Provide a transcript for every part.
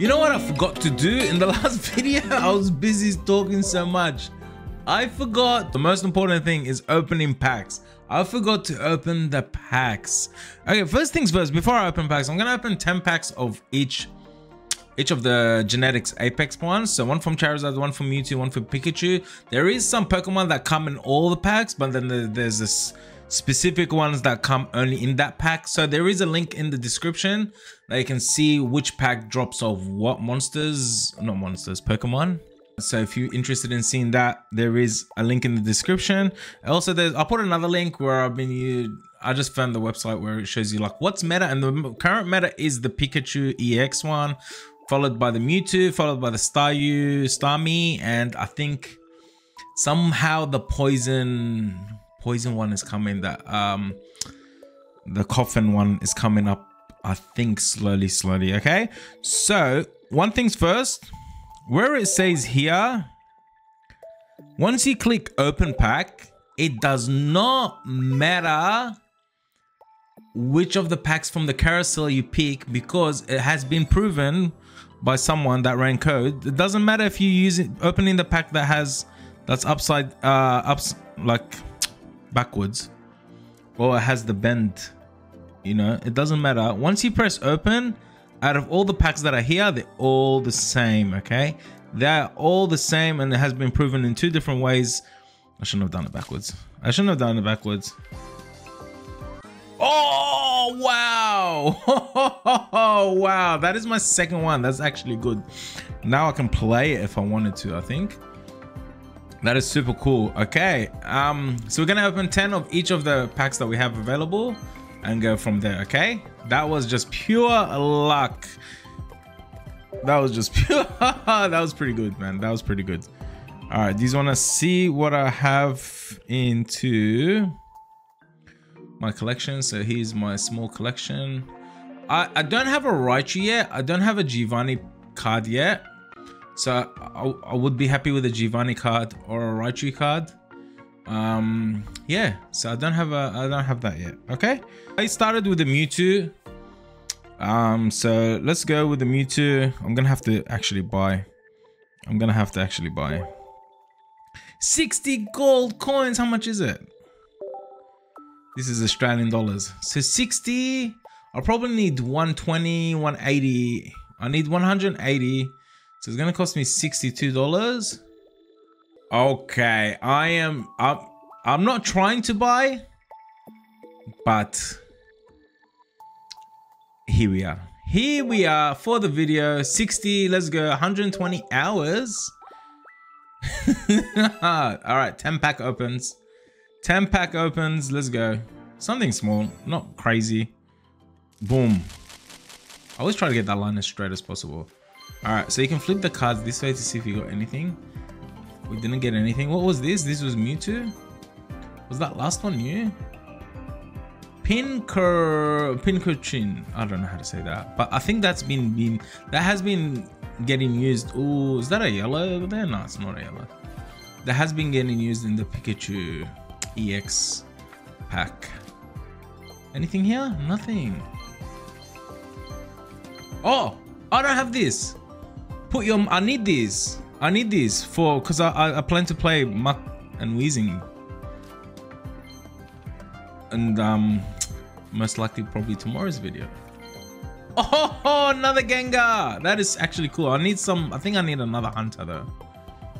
You know what I forgot to do in the last video? I was busy talking so much. I forgot. The most important thing is opening packs. I forgot to open the packs. Okay, first things first, before I open packs, I'm gonna open 10 packs of each of the genetics apex ones. So one from Charizard, one from Mewtwo, one for Pikachu. There is some Pokemon that come in all the packs, but then there's this specific ones that come only in that pack. So there is a link in the description that you can see which pack drops of what monsters, not monsters, Pokemon. So if you're interested in seeing that, there is a link in the description. Also, I'll put another link where I just found the website where it shows you like what's meta, and the current meta is the Pikachu EX one, followed by the Mewtwo, followed by the Staryu, Starmie, and I think somehow the poison one is coming. That the coffin one is coming up, I think, slowly. Okay, so one thing's first. Where it says here, once you click open pack, it does not matter which of the packs from the carousel you pick, because it has been proven by someone that ran code. It doesn't matter if you use it, opening the pack that has like backwards, or it has the bend. You know, it doesn't matter. Once you press open, out of all the packs that are here, they're all the same, okay? They're all the same, and it has been proven in two different ways. I shouldn't have done it backwards. I shouldn't have done it backwards. Oh, wow. Oh, wow. That is my second one. That's actually good. Now I can play it if I wanted to, I think. That is super cool. Okay. So we're going to open 10 of each of the packs that we have available and go from there, okay? That was just pure luck. That was just pure. That was pretty good, man. That was pretty good. All right, these want to see what I have into my collection. So here's my small collection. I don't have a Raichu yet. I don't have a Giovanni card yet. So I would be happy with a Giovanni card or a Raichu card. Yeah, so I don't have that yet. Okay, I started with the Mewtwo. So let's go with the Mewtwo. I'm gonna have to actually buy 60 gold coins. How much is it? This is Australian dollars, so 60. I'll probably need 120, 180. I need 180, so it's gonna cost me $62. Okay, I'm not trying to buy, but here we are for the video. 60, let's go. 120 hours. All right, 10 pack opens. Let's go. Something small, not crazy. Boom. I always try to get that line as straight as possible. All right, so you can flip the cards this way to see if you got anything. We didn't get anything. What was this? This was Mewtwo. Was that last one new? Pinkurin. I don't know how to say that, but I think that's been getting used. Oh, is that a yellow over there? No, it's not a yellow. That has been getting used in the Pikachu EX pack. Anything here? Nothing. Oh, I don't have this. I need this. I need these because I plan to play Muk and Weezing, and most likely probably tomorrow's video. Oh, another Gengar. That is actually cool. I think I need another Hunter though.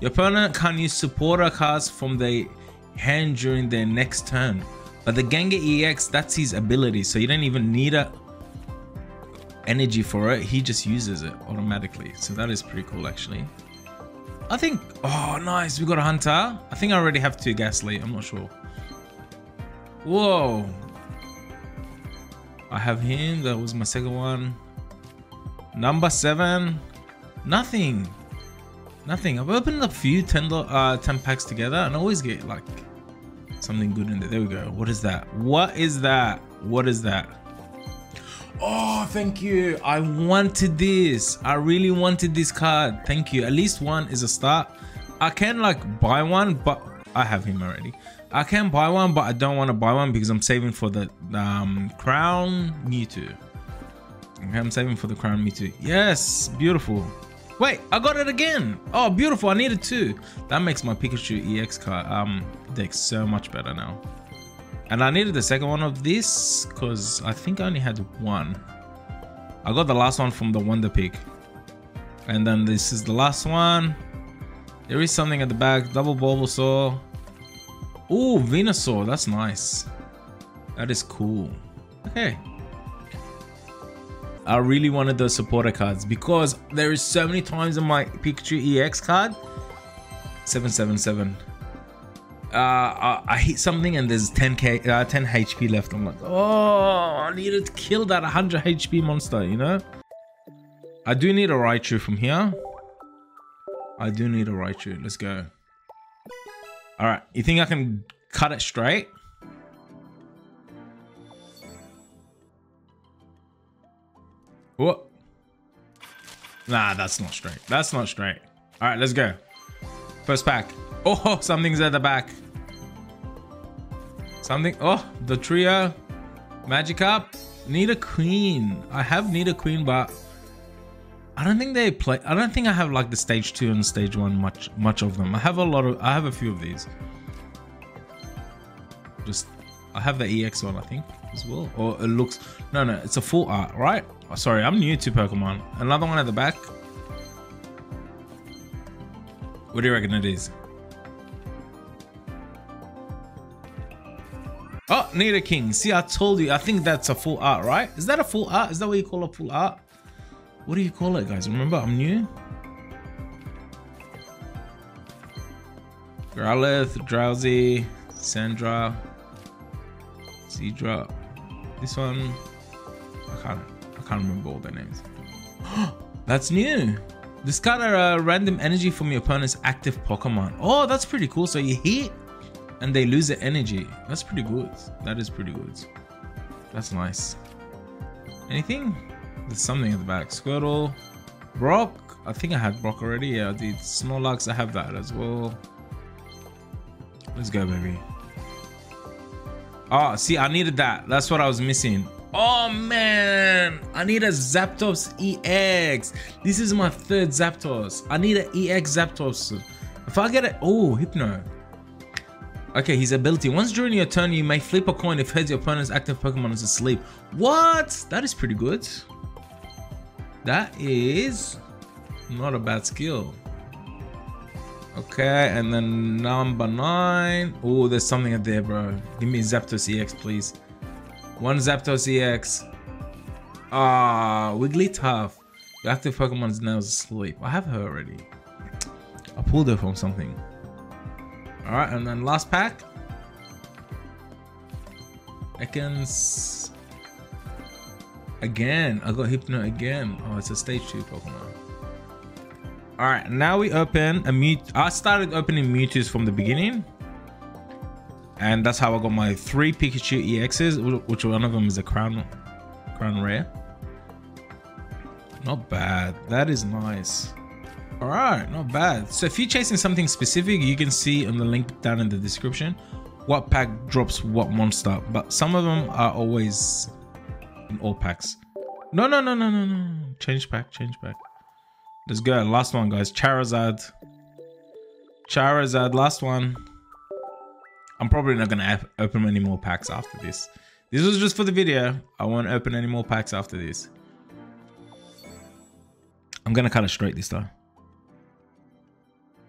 Your opponent can use supporter cards from their hand during their next turn, but the Gengar EX, that's his ability, so you don't even need a energy for it. He just uses it automatically. So that is pretty cool actually. I think, oh nice, we got a Hunter. I think I already have two Ghastly, I'm not sure. Whoa. I have him, that was my second one. Number 7, nothing. I've opened a few 10 packs together and I always get like something good in there. There we go. What is that? Oh, thank you. I wanted this. I really wanted this card. Thank you. At least one is a start. I can like buy one, but I have him already. I can buy one, but I don't want to buy one because I'm saving for the Crown Mewtwo. Okay, I'm saving for the crown Mewtwo. Yes, beautiful. Wait, I got it again. Oh, beautiful. I needed two. That makes my Pikachu EX card deck so much better now. And I needed the second one of this because I think I only had one. I got the last one from the Wonder Pick. And then this is the last one. There is something at the back. Double Bulbasaur. Ooh, Venusaur. That's nice. That is cool. Okay. I really wanted those supporter cards because there is so many times in my Pikachu EX card. 777. I hit something and there's 10 HP left. I'm like, oh, I needed to kill that 100 HP monster, you know? I do need a Raichu from here. I do need a Raichu. Let's go. Alright, you think I can cut it straight? What? Nah, that's not straight. That's not straight. All right, let's go. First pack. Oh, something's at the back. Something. Oh, the trio. Magikarp. Need a queen. I have need a queen, but I don't think they play. I don't think I have like the stage 2 and stage 1 much of them. I have a lot of. I have a few of these. Just. I have the EX one, I think, as well. Or it looks... No, no, it's a full art, right? Oh, sorry, I'm new to Pokemon. Another one at the back. What do you reckon it is? Oh, need a king. See, I told you. I think that's a full art, right? Is that a full art? Is that what you call a full art? What do you call it, guys? Remember, I'm new. Growlithe, Drowsy, Sandra... Seedra, this one, I can't remember all their names. That's new. Discard a random energy from your opponent's active Pokemon. Oh, that's pretty cool. So you hit and they lose the energy. That's pretty good. That is pretty good. That's nice. Anything? There's something at the back. Squirtle, Brock. I think I had Brock already. Yeah, I did. Snorlax, I have that as well. Let's go, baby. Oh, see, I needed that. That's what I was missing. Oh, man. I need a Zapdos EX. This is my 3rd Zapdos. I need an EX Zapdos. If I get it... Oh, Hypno. Okay, his ability. Once during your turn, you may flip a coin if heads your opponent's active Pokemon is asleep. What? That is pretty good. That is not a bad skill. Okay, and then number 9. Oh, there's something out there, bro. Give me Zapdos EX, please. One Zapdos EX. Ah, Wigglytuff. Your active Pokemon's now asleep. I have her already. I pulled her from something. Alright, and then last pack. Ekans. Again. I got Hypno again. Oh, it's a stage 2 Pokemon. All right, now we open a Mewtwo. I started opening Mewtwo's from the beginning. And that's how I got my 3 Pikachu EXs, which one of them is a crown rare. Not bad. That is nice. All right, not bad. So if you're chasing something specific, you can see on the link down in the description what pack drops what monster. But some of them are always in all packs. No, no, no, no, no, no. Change pack, change pack. Let's go. Last one, guys. Charizard. Charizard. Last one. I'm probably not going to open any more packs after this. This was just for the video. I won't open any more packs after this. I'm going to cut it straight this time.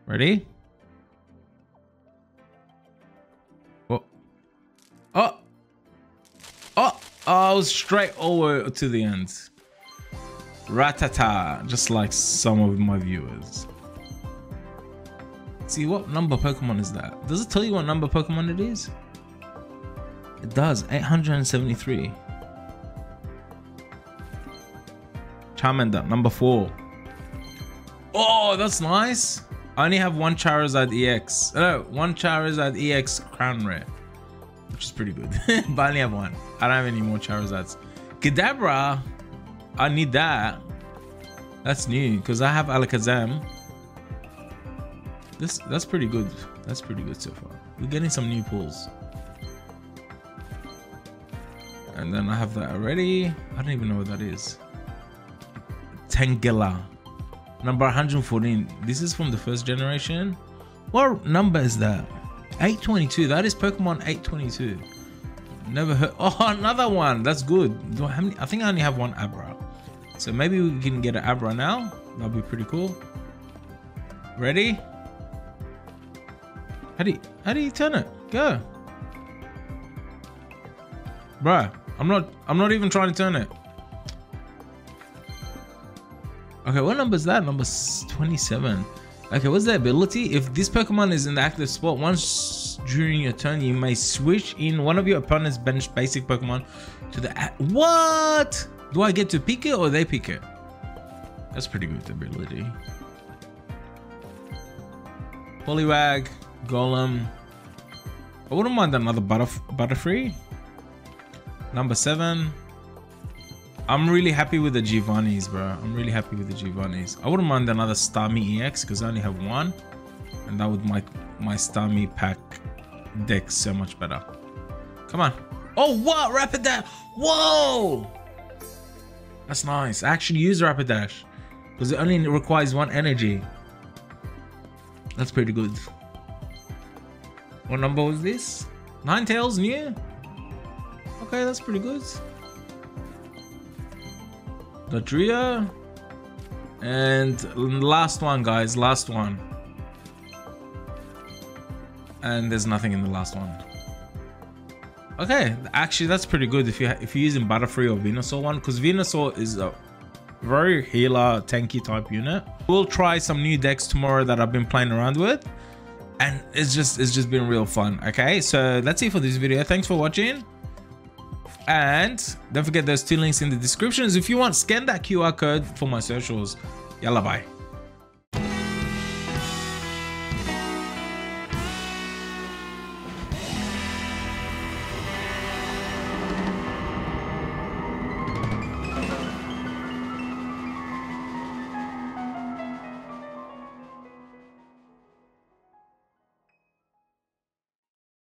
Ready? Oh. Oh. Oh. I was straight over to the end. Rattata, just like some of my viewers. See, what number Pokemon is that? Does it tell you what number Pokemon it is? It does, 873. Charmander, number 4. Oh, that's nice. I only have one Charizard EX. No, one Charizard EX Crown Rare, which is pretty good. But I only have one. I don't have any more Charizards. Kadabra. I need that. That's new because I have Alakazam. That's pretty good. That's pretty good so far. We're getting some new pulls. And then I have that already. I don't even know what that is. Tengela. Number 114. This is from the first generation. What number is that? 822. That is Pokemon 822. Never heard. Oh, another one. That's good. Do I, how many? I think I only have one Abra. So maybe we can get an Abra now. That'd be pretty cool. Ready? How do you turn it? Go. Bruh, I'm not even trying to turn it. Okay, what number is that? Number 27. Okay, what's the ability? If this Pokemon is in the active spot, once during your turn, you may switch in one of your opponent's bench basic Pokemon to the... What? Do I get to pick it or they pick it? That's pretty good ability. Poliwag, Golem. I wouldn't mind another Butterfree. Number 7. I'm really happy with the Giovannis, bro. I'm really happy with the Giovannis. I wouldn't mind another Starmie EX because I only have one. And that would make my Starmie pack deck so much better. Come on. Oh, what? Rapidash. Whoa! That's nice. I actually use Rapidash because it only requires one energy. That's pretty good. What number was this? Ninetales new? Okay, that's pretty good. Dodria. And last one, guys. Last one. And there's nothing in the last one. Okay, actually, that's pretty good if you're using Butterfree or Venusaur one, because Venusaur is a very healer, tanky type unit. We'll try some new decks tomorrow that I've been playing around with, and it's just been real fun. Okay, so that's it for this video. Thanks for watching. And don't forget, there's 2 links in the descriptions. If you want, scan that QR code for my socials. Yalla, bye.